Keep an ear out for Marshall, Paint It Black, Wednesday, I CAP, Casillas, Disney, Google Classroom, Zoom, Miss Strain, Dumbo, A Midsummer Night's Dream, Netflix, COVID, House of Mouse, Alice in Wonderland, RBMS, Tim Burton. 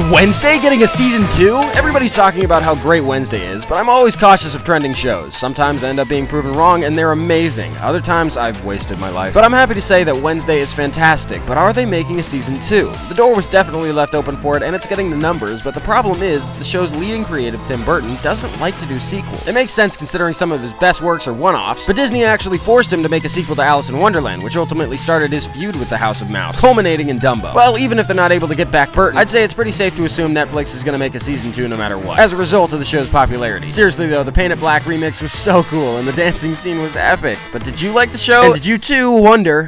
Is Wednesday getting a season 2? Everybody's talking about how great Wednesday is, but I'm always cautious of trending shows. Sometimes I end up being proven wrong and they're amazing. Other times I've wasted my life. But I'm happy to say that Wednesday is fantastic, but are they making a season 2? The door was definitely left open for it and it's getting the numbers, but the problem is the show's leading creative Tim Burton doesn't like to do sequels. It makes sense considering some of his best works are one-offs, but Disney actually forced him to make a sequel to Alice in Wonderland, which ultimately started his feud with the House of Mouse, culminating in Dumbo. Well, even if they're not able to get back Burton, I'd say it's pretty safe to assume Netflix is going to make a season 2 no matter what, as a result of the show's popularity. Seriously though, the Paint It Black remix was so cool and the dancing scene was epic. But did you like the show? And did you too wonder